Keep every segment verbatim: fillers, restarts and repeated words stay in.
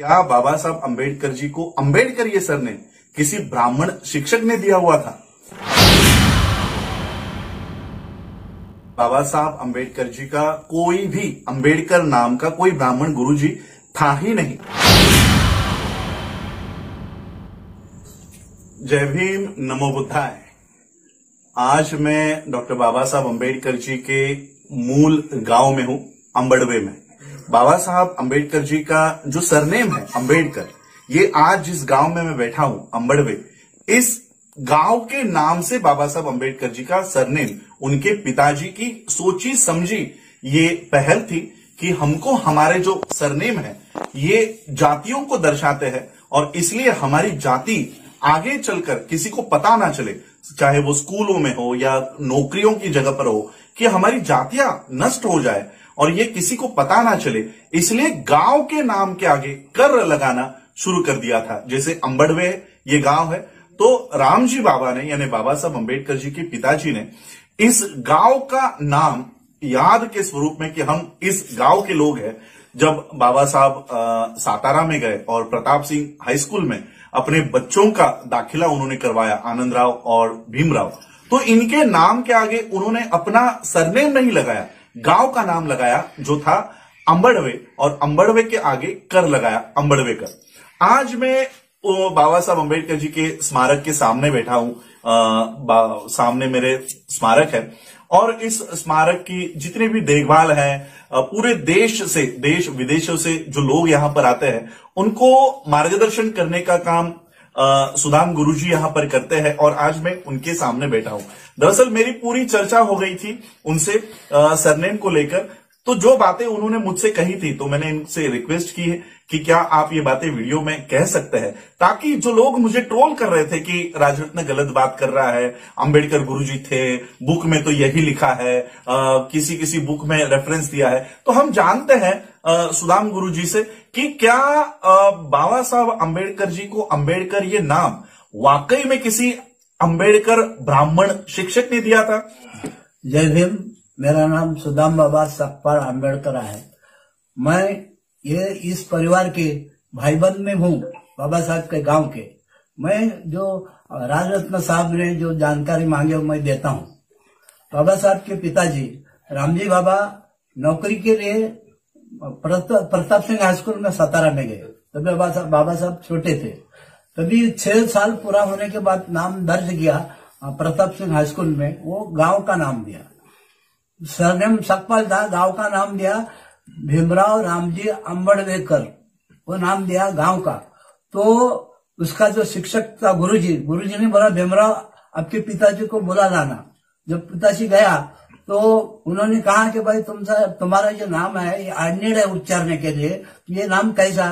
क्या बाबा साहब अम्बेडकर जी को अम्बेडकरीय सर ने किसी ब्राह्मण शिक्षक ने दिया हुआ था? बाबा साहब अम्बेडकर जी का कोई भी अम्बेडकर नाम का कोई ब्राह्मण गुरु जी था ही नहीं। जय भीम, नमो बुद्धाय। आज मैं डॉक्टर बाबा साहब अम्बेडकर जी के मूल गांव में हूं, अंबडवे में। बाबा साहब अम्बेडकर जी का जो सरनेम है अम्बेडकर, ये आज जिस गांव में मैं बैठा हूं अंबडवे, इस गांव के नाम से बाबा साहब अम्बेडकर जी का सरनेम उनके पिताजी की सोची समझी ये पहल थी कि हमको हमारे जो सरनेम है ये जातियों को दर्शाते हैं और इसलिए हमारी जाति आगे चलकर किसी को पता ना चले, चाहे वो स्कूलों में हो या नौकरियों की जगह पर हो, कि हमारी जातियां नष्ट हो जाए और ये किसी को पता ना चले, इसलिए गांव के नाम के आगे कर लगाना शुरू कर दिया था। जैसे अंबडवे ये गांव है, तो रामजी बाबा ने यानी बाबा साहब अम्बेडकर जी के पिताजी ने इस गांव का नाम याद के स्वरूप में कि हम इस गांव के लोग हैं, जब बाबा साहब सातारा में गए और प्रताप सिंह हाई स्कूल में अपने बच्चों का दाखिला उन्होंने करवाया, आनंद राव और भीमराव, तो इनके नाम के आगे उन्होंने अपना सरनेम नहीं लगाया, गांव का नाम लगाया जो था अंबडवे, और अंबडवे के आगे कर लगाया अंबडवे कर। आज मैं बाबा साहब अम्बेडकर जी के स्मारक के सामने बैठा हूं, सामने मेरे स्मारक है और इस स्मारक की जितनी भी देखभाल है, पूरे देश से, देश विदेशों से जो लोग यहां पर आते हैं उनको मार्गदर्शन करने का काम आ, सुदाम गुरुजी यहां पर करते हैं और आज मैं उनके सामने बैठा हूं। दरअसल मेरी पूरी चर्चा हो गई थी उनसे आ, सरनेम को लेकर, तो जो बातें उन्होंने मुझसे कही थी तो मैंने इनसे रिक्वेस्ट की है कि क्या आप ये बातें वीडियो में कह सकते हैं, ताकि जो लोग मुझे ट्रोल कर रहे थे कि राजरत्न गलत बात कर रहा है, अंबेडकर गुरुजी थे, बुक में तो यही लिखा है, आ, किसी किसी बुक में रेफरेंस दिया है, तो हम जानते हैं आ, सुदाम गुरुजी से कि क्या बाबा साहब अम्बेडकर जी को अम्बेडकर ये नाम वाकई में किसी अम्बेडकर ब्राह्मण शिक्षक ने दिया था। जय भीम, मेरा नाम सुदाम बाबा सप्पड़ अम्बेडकर है। मैं ये इस परिवार के भाईबंद में हूँ, बाबा साहब के गांव के। मैं जो राजरत्न साहब ने जो जानकारी मांगी वो मैं देता हूँ। बाबा साहब के पिताजी रामजी बाबा नौकरी के लिए प्रताप सिंह हाई स्कूल में सतारा में गए, तभी बाबा साहब बाबा साहब छोटे थे, तभी छह साल पूरा होने के बाद नाम दर्ज किया प्रताप सिंह हाई स्कूल में, वो गाँव का नाम दिया, सरनेम सकपाल था, गांव का नाम दिया भीमराव रामजी अम्बेडकर, वो नाम दिया गांव का। तो उसका जो शिक्षक था गुरुजी, गुरुजी ने बोला भीमराव आपके पिताजी को बुला लाना। जब पिताजी गया तो उन्होंने कहा कि भाई तुमसे तुम्हारा जो नाम है ये अनिड है उच्चारने के लिए, ये नाम कैसा,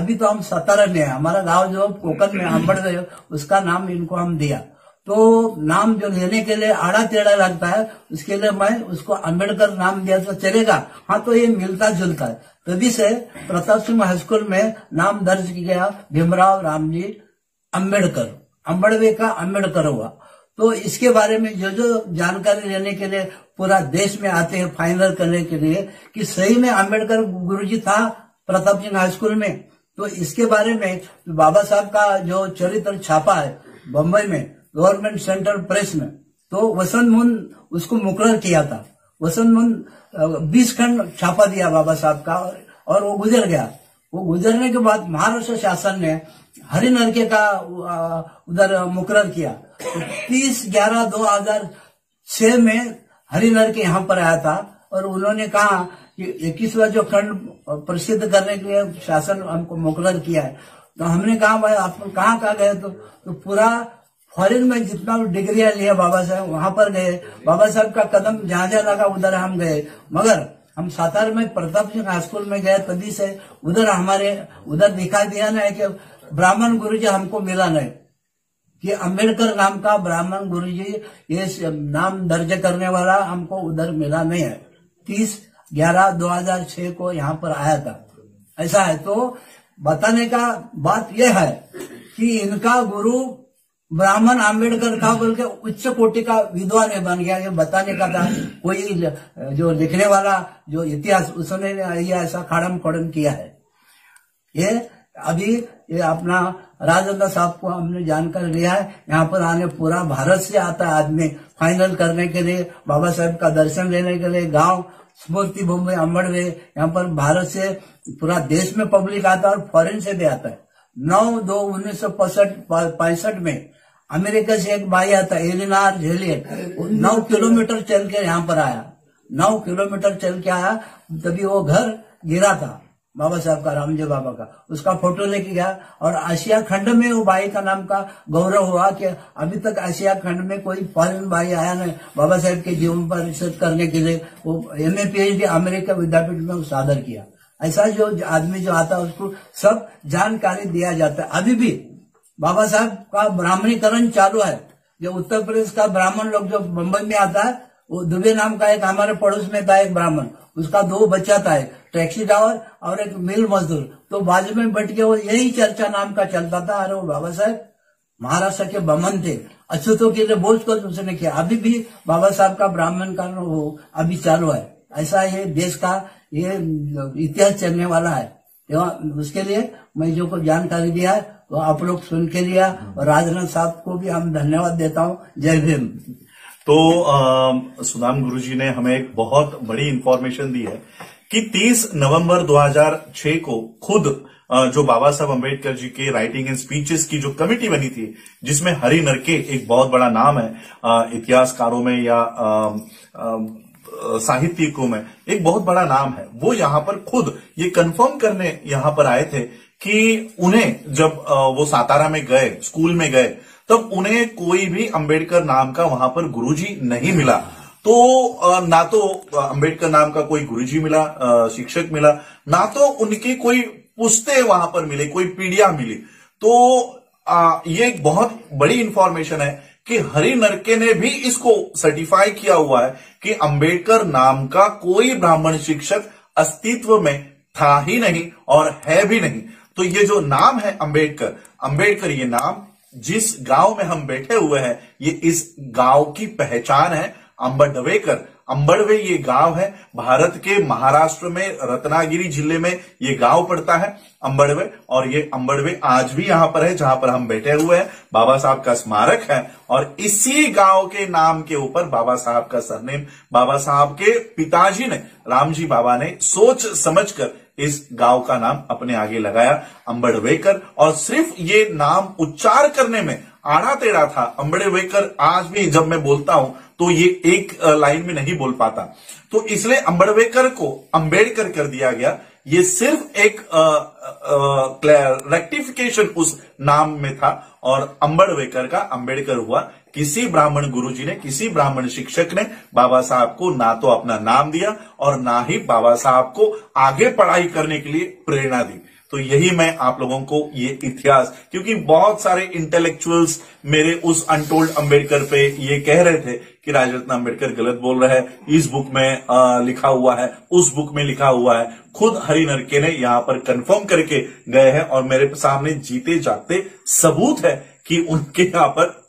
अभी तो हम सतारा में है, हमारा गाँव जो कोकन में अम्बेडकर, उसका नाम इनको हम दिया। तो नाम जो लेने के लिए आड़ा टेढ़ा लगता है, उसके लिए मैं उसको अम्बेडकर नाम दिया तो चलेगा, हाँ तो ये मिलता जुलता है। तभी से प्रताप सिंह हाई स्कूल में नाम दर्ज किया गया भीमराव रामजी अम्बेडकर, अम्बडवे का अम्बेडकर हुआ। तो इसके बारे में जो जो जानकारी लेने के लिए पूरा देश में आते हैं फाइनल करने के लिए कि सही में अम्बेडकर गुरुजी था प्रताप सिंह हाई स्कूल में, तो इसके बारे में बाबा साहब का जो चरित्र छापा है बम्बई में गवर्नमेंट सेंटर प्रेस में, तो वसंतमुन उसको मुकर्रर किया था। वसंतमुन बीस खंड छापा दिया बाबा साहब का और वो गुजर गया। वो गुजरने के बाद महाराष्ट्र शासन ने हरि नरके का उधर मुकर्रर किया। तीस ग्यारह दो हजार छह में हरि नरके यहाँ पर आया था और उन्होंने कहा कि इक्कीसवा जो खंड प्रसिद्ध करने के लिए शासन हमको मुकर्रर किया है। तो हमने कहा भाई आप कहाँ कहाँ गए, तो, तो पूरा फॉरेन में जितना डिग्रियां लिया बाबा साहब वहां पर गए, बाबा साहब का कदम जहां जहां लगा उधर हम गए, मगर हम सातारा में प्रताप सिंह हाई स्कूल में गए, तभी से उधर हमारे उधर दिखाई दिया ना कि ब्राह्मण गुरुजी हमको मिला नहीं कि अम्बेडकर नाम का ब्राह्मण गुरुजी ये नाम दर्ज करने वाला हमको उधर मिला नहीं है। तीस ग्यारह दो हजार छह को यहाँ पर आया था, ऐसा है। तो बताने का बात यह है कि इनका गुरु ब्राह्मण अम्बेडकर था, बोल के उच्च कोटि का विद्वान बन गया, ये बताने का था। कोई जो लिखने वाला जो इतिहास उसने ये ऐसा खाड़म खोड़म किया है। ये अभी ये अपना राजरत्न साहब को हमने जानकर लिया है। यहाँ पर आने पूरा भारत से आता आदमी फाइनल करने के लिए, बाबा साहब का दर्शन लेने के लिए। गांव स्मृति भूमि अम्बडवे, यहाँ पर भारत से पूरा देश में पब्लिक आता है और फॉरेन से भी आता है। नौ दो उन्नीस सौ पैंसठ में अमेरिका से एक भाई आता है, एलिनार जेलियट, नौ किलोमीटर चल के यहाँ पर आया, नौ किलोमीटर चल के आया। तभी वो घर गिरा था बाबा साहब का, रामजी बाबा का, उसका फोटो लेके गया। और आसिया खंड में वो भाई का नाम का गौरव हुआ कि अभी तक आसिया खंड में कोई फॉरेन भाई आया नहीं बाबा साहब के जीवन पर रिसर्च करने के लिए। वो M A P H D America विद्यापीठ में सादर किया। ऐसा जो आदमी जो आता है उसको सब जानकारी दिया जाता है। अभी भी बाबा साहब का ब्राह्मणीकरण चालू है। जो उत्तर प्रदेश का ब्राह्मण लोग जो मुंबई में आता है, वो दुबे नाम का एक हमारे पड़ोस में था एक ब्राह्मण, उसका दो बच्चा था, एक टैक्सी ड्राइवर और एक मिल मजदूर। तो बाजू में बैठ के वो यही चर्चा नाम का चलता था। अरे वो बाबा साहब महाराष्ट्र के बमन थे, अछूतों के लिए बहुत कुछ उसने किया। अभी भी बाबा साहब का ब्राह्मण कारण हो अभी चालू है। ऐसा ये देश का ये इतिहास चलने वाला है। उसके लिए मैं जो को जानकारी दिया है वो आप लोग सुन के लिया। और राजनाथ साहब को भी हम धन्यवाद देता हूँ। जय भीम। तो आ, सुदाम गुरुजी ने हमें एक बहुत बड़ी इंफॉर्मेशन दी है कि तीस नवंबर दो हजार छह को खुद आ, जो बाबा साहब अम्बेडकर जी के राइटिंग एंड स्पीचेस की जो कमिटी बनी थी, जिसमें हरि नरके एक बहुत बड़ा नाम है आ, इतिहासकारों में या आ, आ, साहित्यिकों में एक बहुत बड़ा नाम है, वो यहां पर खुद ये कंफर्म करने यहां पर आए थे कि उन्हें जब वो सातारा में गए, स्कूल में गए, तब उन्हें कोई भी अंबेडकर नाम का वहां पर गुरुजी नहीं मिला। तो ना तो अंबेडकर नाम का कोई गुरुजी मिला, शिक्षक मिला, ना तो उनकी कोई पुस्तें वहां पर मिले, कोई पीढ़िया मिली। तो ये एक बहुत बड़ी इंफॉर्मेशन है कि हरि नरके ने भी इसको सर्टिफाई किया हुआ है कि अंबेडकर नाम का कोई ब्राह्मण शिक्षक अस्तित्व में था ही नहीं और है भी नहीं। तो ये जो नाम है अंबेडकर, अंबेडकर ये नाम जिस गांव में हम बैठे हुए हैं, ये इस गांव की पहचान है। अंबडवेकर, अंबडवे ये गांव है भारत के महाराष्ट्र में रत्नागिरी जिले में ये गांव पड़ता है अंबडवे। और ये अंबडवे आज भी यहां पर है जहां पर हम बैठे हुए हैं। बाबा साहब का स्मारक है और इसी गांव के नाम के ऊपर बाबा साहब का सरनेम, बाबा साहब के पिताजी ने, रामजी बाबा ने सोच समझकर इस गांव का नाम अपने आगे लगाया अंबडवेकर। और सिर्फ ये नाम उच्चार करने में आड़ा टेढ़ा था अंबडवेकर। आज भी जब मैं बोलता हूं तो ये एक लाइन में नहीं बोल पाता, तो इसलिए अंबडवेकर को अंबेडकर कर दिया गया। ये सिर्फ एक रेक्टिफिकेशन उस नाम में था और अंबडवेकर का अंबेडकर हुआ। किसी ब्राह्मण गुरुजी ने, किसी ब्राह्मण शिक्षक ने बाबा साहब को ना तो अपना नाम दिया और ना ही बाबा साहब को आगे पढ़ाई करने के लिए प्रेरणा दी। तो यही मैं आप लोगों को ये इतिहास, क्योंकि बहुत सारे इंटेलेक्चुअल्स मेरे उस अनटोल्ड अंबेडकर पे ये कह रहे थे कि राजरत्न अंबेडकर गलत बोल रहे हैं, इस बुक में आ, लिखा हुआ है, उस बुक में लिखा हुआ है। खुद हरि नरके ने यहां पर कंफर्म करके गए हैं और मेरे सामने जीते जागते सबूत है कि उनके यहां पर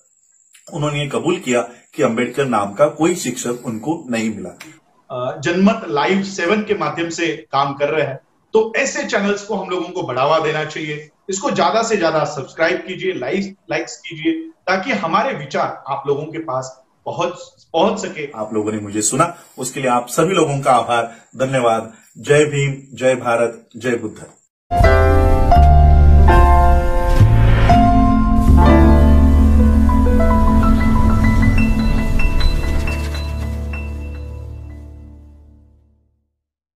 उन्होंने ये कबूल किया कि अंबेडकर नाम का कोई शिक्षक उनको नहीं मिला। जनमत लाइव सेवन के माध्यम से काम कर रहे हैं, तो ऐसे चैनल्स को हम लोगों को बढ़ावा देना चाहिए। इसको ज्यादा से ज्यादा सब्सक्राइब कीजिए, लाइक लाइक्स कीजिए, ताकि हमारे विचार आप लोगों के पास पहुंच पहुंच सके। आप लोगों ने मुझे सुना, उसके लिए आप सभी लोगों का आभार, धन्यवाद। जय भीम, जय भारत, जय बुद्ध।